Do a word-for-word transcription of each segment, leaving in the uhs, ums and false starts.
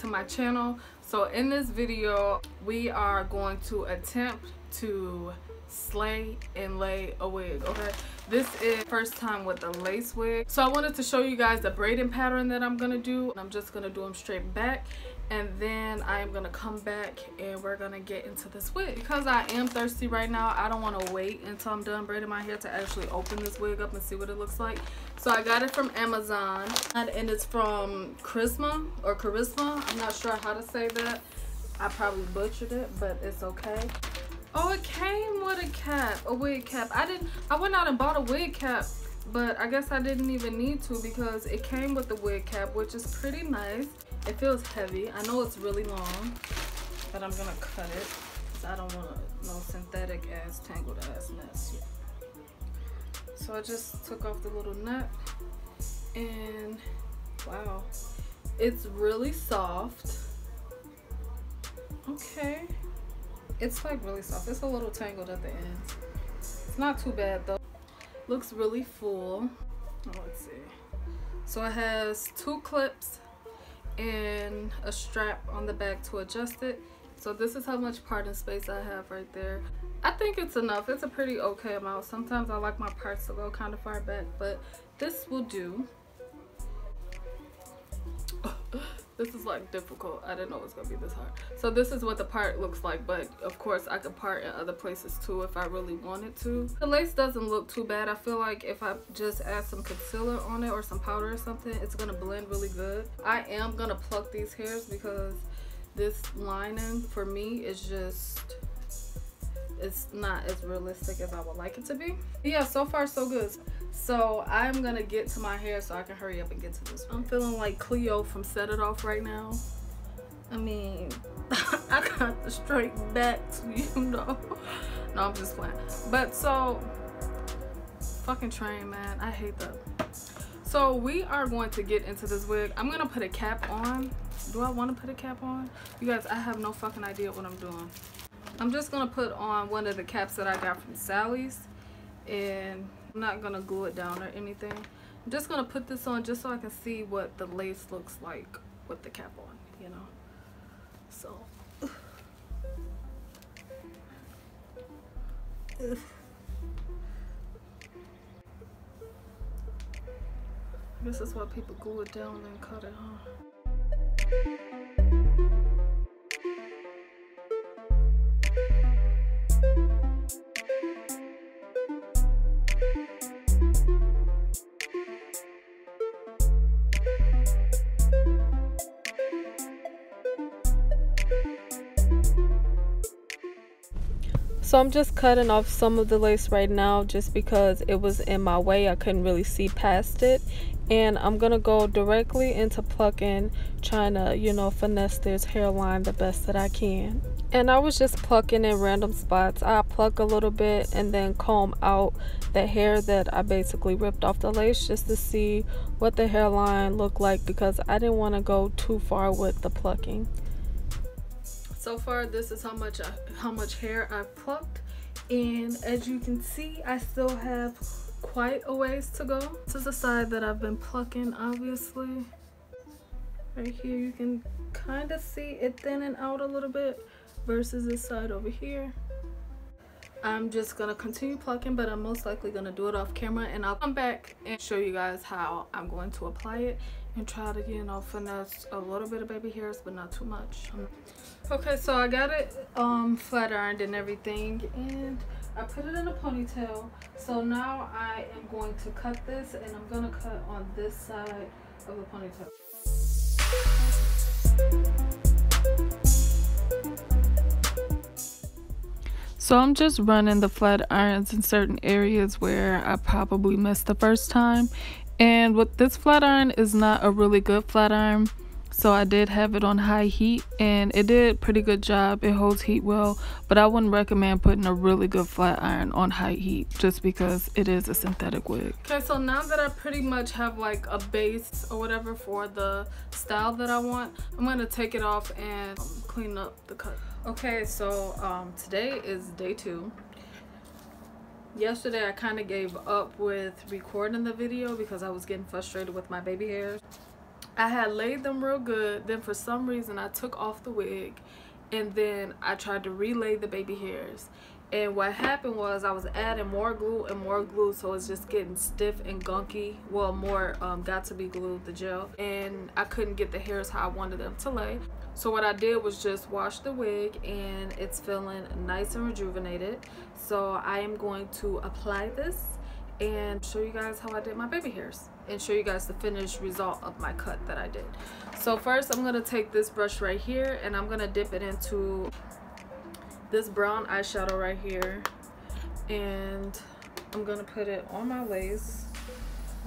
to my channel. So in this video we are going to attempt to slay and lay a wig. Okay, this is first time with a lace wig, so I wanted to show you guys the braiding pattern that I'm gonna do. I'm just gonna do them straight back, and then I'm gonna come back and we're gonna get into this wig. Because I am thirsty right now, I don't want to wait until I'm done braiding my hair to actually open this wig up and see what it looks like. So I got it from Amazon, and it's from Kryssma or Charisma. I'm not sure how to say that. I probably butchered it, but it's okay. Oh, it came with a cap, a wig cap. I didn't, I went out and bought a wig cap, but I guess I didn't even need to because it came with the wig cap, which is pretty nice. It feels heavy. I know it's really long, but I'm gonna cut it because I don't want no synthetic ass, tangled ass mess. So I just took off the little nut, and wow, it's really soft. Okay. It's like really soft. It's a little tangled at the end. It's not too bad though. Looks really full. Oh, let's see. So it has two clips and a strap on the back to adjust it. So this is how much parting space I have right there. I think it's enough. It's a pretty okay amount. Sometimes I like my parts to go kind of far back, but this will do. This is like difficult. I didn't know it was gonna be this hard. So this is what the part looks like, but of course I could part in other places too if I really wanted to. The lace doesn't look too bad. I feel like if I just add some concealer on it or some powder or something, it's gonna blend really good. I am gonna pluck these hairs because this lining for me is just, it's not as realistic as I would like it to be. Yeah, so far so good. So I'm gonna get to my hair so I can hurry up and get to this one. I'm feeling like Cleo from Set It Off right now. I mean, I got the straight back to you know. No, I'm just playing. But so, fucking train, man. I hate that. So we are going to get into this wig. I'm gonna put a cap on. Do I wanna put a cap on? You guys, I have no fucking idea what I'm doing. I'm just gonna put on one of the caps that I got from Sally's, and I'm not gonna glue it down or anything. I'm just gonna put this on just so I can see what the lace looks like with the cap on, you know. So this is why people glue it down and cut it, huh? So I'm just cutting off some of the lace right now just because it was in my way. I couldn't really see past it. And I'm going to go directly into plucking, trying to, you know, finesse this hairline the best that I can. And I was just plucking in random spots. I pluck a little bit and then comb out the hair that I basically ripped off the lace just to see what the hairline looked like because I didn't want to go too far with the plucking. So far, this is how much how much hair I plucked, and as you can see, I still have quite a ways to go. This is the side that I've been plucking, obviously. Right here, you can kind of see it thinning out a little bit versus this side over here. I'm just gonna continue plucking, but I'm most likely gonna do it off camera, and I'll come back and show you guys how I'm going to apply it and try to, you know, finesse a little bit of baby hairs, but not too much. Okay, so I got it um flat ironed and everything, and I put it in a ponytail. So now I am going to cut this, and I'm gonna cut on this side of the ponytail. So I'm just running the flat irons in certain areas where I probably missed the first time. And with this flat iron is not a really good flat iron, so I did have it on high heat and it did pretty good job. It holds heat well, but I wouldn't recommend putting a really good flat iron on high heat just because it is a synthetic wig. Okay, so now that I pretty much have like a base or whatever for the style that I want, I'm gonna take it off and um, clean up the cut. Okay, so um, today is day two. Yesterday I kind of gave up with recording the video because I was getting frustrated with my baby hairs. I had laid them real good, then for some reason I took off the wig and then I tried to relay the baby hairs, and what happened was I was adding more glue and more glue, so it's just getting stiff and gunky. Well, more um, got to be glued, the gel, and I couldn't get the hairs how I wanted them to lay. So what I did was just wash the wig, and it's feeling nice and rejuvenated. So I am going to apply this and show you guys how I did my baby hairs and show you guys the finished result of my cut that I did. So first I'm gonna take this brush right here and I'm gonna dip it into this brown eyeshadow right here, and I'm gonna put it on my lace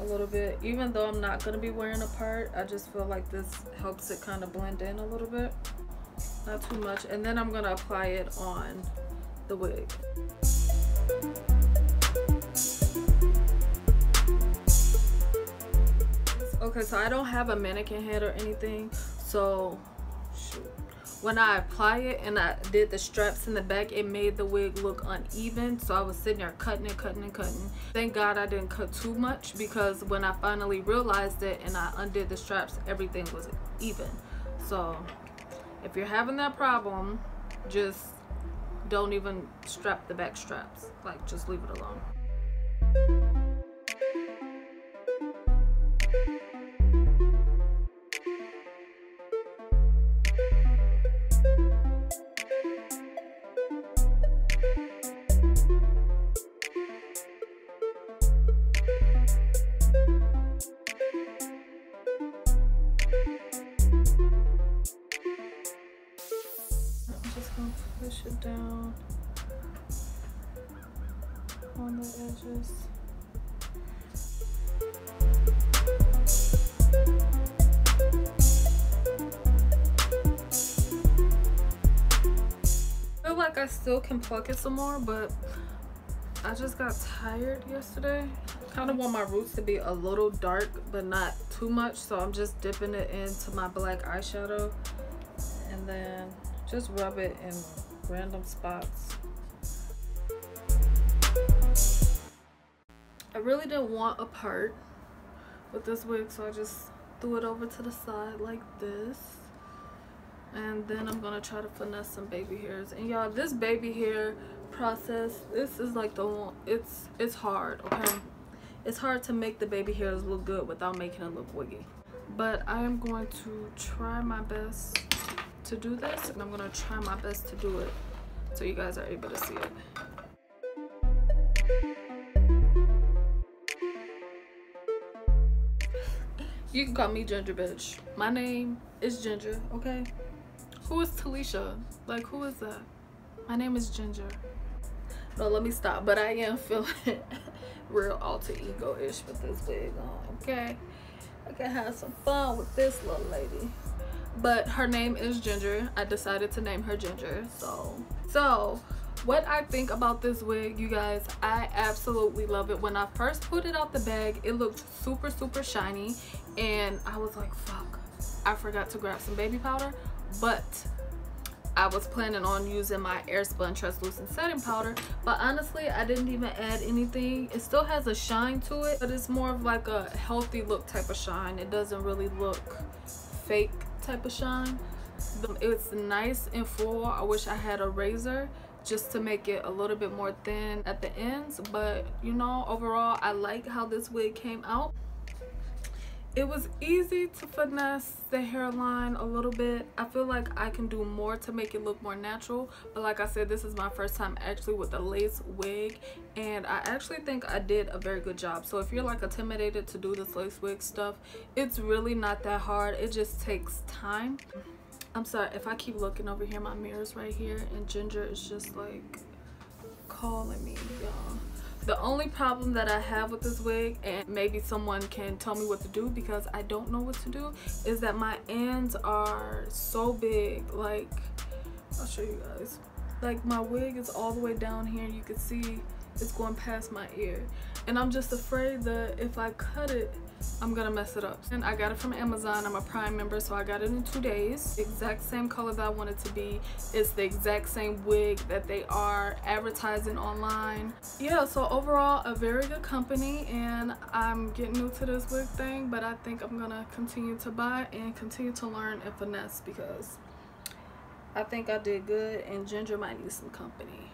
a little bit. Even though I'm not gonna be wearing a part, I just feel like this helps it kind of blend in a little bit, not too much. And then I'm gonna apply it on the wig. Okay, so I don't have a mannequin head or anything, so shoot. When I apply it and I did the straps in the back, it made the wig look uneven. So I was sitting there cutting and cutting and cutting. Thank God I didn't cut too much, because when I finally realized it and I undid the straps, everything was even. So if you're having that problem, just don't even strap the back straps. Like, just leave it alone. Push it down on the edges. I feel like I still can pluck it some more, but I just got tired yesterday. Kind of want my roots to be a little dark but not too much, so I'm just dipping it into my black eyeshadow and then just rub it in random spots. I really didn't want a part with this wig, so I just threw it over to the side like this, and then I'm gonna try to finesse some baby hairs. And y'all, this baby hair process, this is like the one, it's it's hard. Okay, it's hard to make the baby hairs look good without making it look wiggy, but I am going to try my best to do this, and I'm gonna try my best to do it so you guys are able to see it. You can call me Ginger bitch. My name is Ginger, okay? Who is Talisha? Like, who is that? My name is Ginger. No, let me stop, but I am feeling real alter ego-ish with this wig on, okay? I can have some fun with this little lady. But her name is Ginger. I decided to name her Ginger. So so what I think about this wig, you guys, I absolutely love it. When I first put it out the bag, it looked super super shiny, and I was like, fuck, I forgot to grab some baby powder. But I was planning on using my Airspun translucent setting powder, but honestly I didn't even add anything. It still has a shine to it, but it's more of like a healthy look type of shine. It doesn't really look fake type of shine. It's nice and full. I wish I had a razor just to make it a little bit more thin at the ends, but you know, overall I like how this wig came out. It was easy to finesse the hairline a little bit. I feel like I can do more to make it look more natural, but like I said, this is my first time actually with a lace wig, and I actually think I did a very good job. So if you're like intimidated to do this lace wig stuff, it's really not that hard. It just takes time. I'm sorry if I keep looking over here. My mirror's right here, and Ginger is just like calling me, y'all. The only problem that I have with this wig, and maybe someone can tell me what to do because I don't know what to do, is that my ends are so big. Like, I'll show you guys. like my wig is all the way down here, you can see it's going past my ear, and I'm just afraid that if I cut it I'm gonna mess it up. And I got it from Amazon. I'm a Prime member, so I got it in two days. Exact same color that I want it to be. It's the exact same wig that they are advertising online. Yeah, so overall a very good company, and I'm getting new to this wig thing, but I think I'm gonna continue to buy and continue to learn and finesse, because I think I did good and Ginger might need some company.